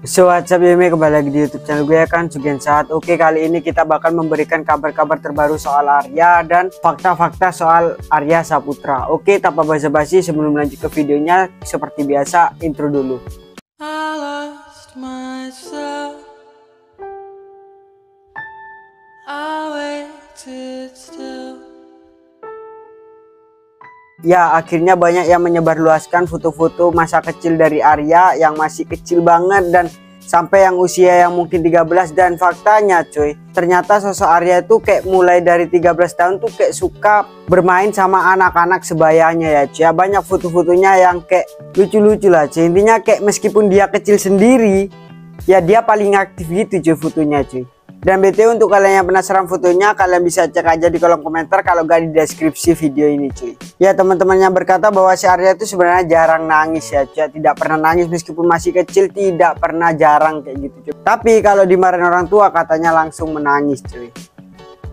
So what's up, kembali lagi di YouTube channel gue kan SuGensa Art. Oke, kali ini kita bakal memberikan kabar-kabar terbaru soal Arya dan fakta-fakta soal Arya Saputra. Oke, tanpa basa-basi sebelum lanjut ke videonya, seperti biasa intro dulu. Ya, akhirnya banyak yang menyebarluaskan foto-foto masa kecil dari Arya yang masih kecil banget dan sampai yang usia yang mungkin 13. Dan faktanya cuy, ternyata sosok Arya itu kayak mulai dari 13 tahun tuh kayak suka bermain sama anak-anak sebayanya ya cuy. Banyak foto-fotonya yang kayak lucu-lucu lah cuy. Intinya kayak meskipun dia kecil sendiri, ya dia paling aktif gitu cuy fotonya cuy. Dan BTW untuk kalian yang penasaran fotonya, kalian bisa cek aja di kolom komentar kalau gak di deskripsi video ini cuy. Ya, teman-teman yang berkata bahwa si Arya itu sebenarnya jarang nangis ya cuy. Tidak pernah nangis meskipun masih kecil, tidak pernah, jarang kayak gitu cuy. Tapi kalau dimarahin orang tua katanya langsung menangis cuy.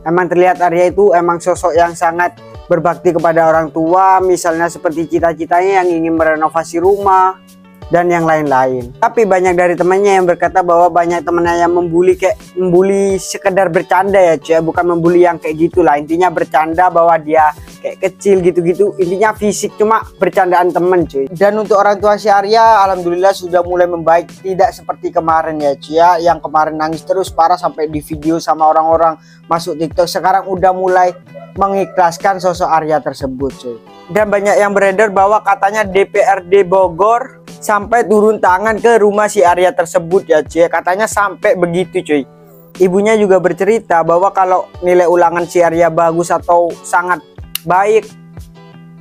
Emang terlihat Arya itu emang sosok yang sangat berbakti kepada orang tua. Misalnya seperti cita-citanya yang ingin merenovasi rumah dan yang lain-lain. Tapi banyak dari temannya yang berkata bahwa banyak temannya yang membuli, kayak membuli sekedar bercanda ya cuy, bukan membuli yang kayak gitulah. Intinya bercanda bahwa dia kayak kecil gitu-gitu, intinya fisik, cuma bercandaan temen cuy. Dan untuk orang tua si Arya alhamdulillah sudah mulai membaik, tidak seperti kemarin ya cuy ya, yang kemarin nangis terus parah sampai di video sama orang-orang masuk TikTok. Sekarang udah mulai mengikhlaskan sosok Arya tersebut cuy. Dan banyak yang beredar bahwa katanya DPRD Bogor sampai turun tangan ke rumah si Arya tersebut ya cuy, katanya sampai begitu cuy. Ibunya juga bercerita bahwa kalau nilai ulangan si Arya bagus atau sangat baik,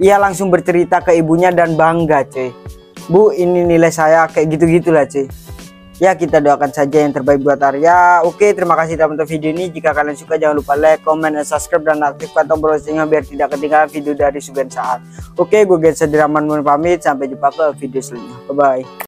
ia langsung bercerita ke ibunya dan bangga cuy. Bu, ini nilai saya, kayak gitu-gitulah cuy. Ya, kita doakan saja yang terbaik buat Arya. Oke, terima kasih teman-teman video ini. Jika kalian suka jangan lupa like, comment, dan subscribe, dan aktifkan tombol loncengnya biar tidak ketinggalan video dari SuGensa Art. Oke, gue Gensa Diraman mohon pamit. Sampai jumpa ke video selanjutnya. Bye-bye.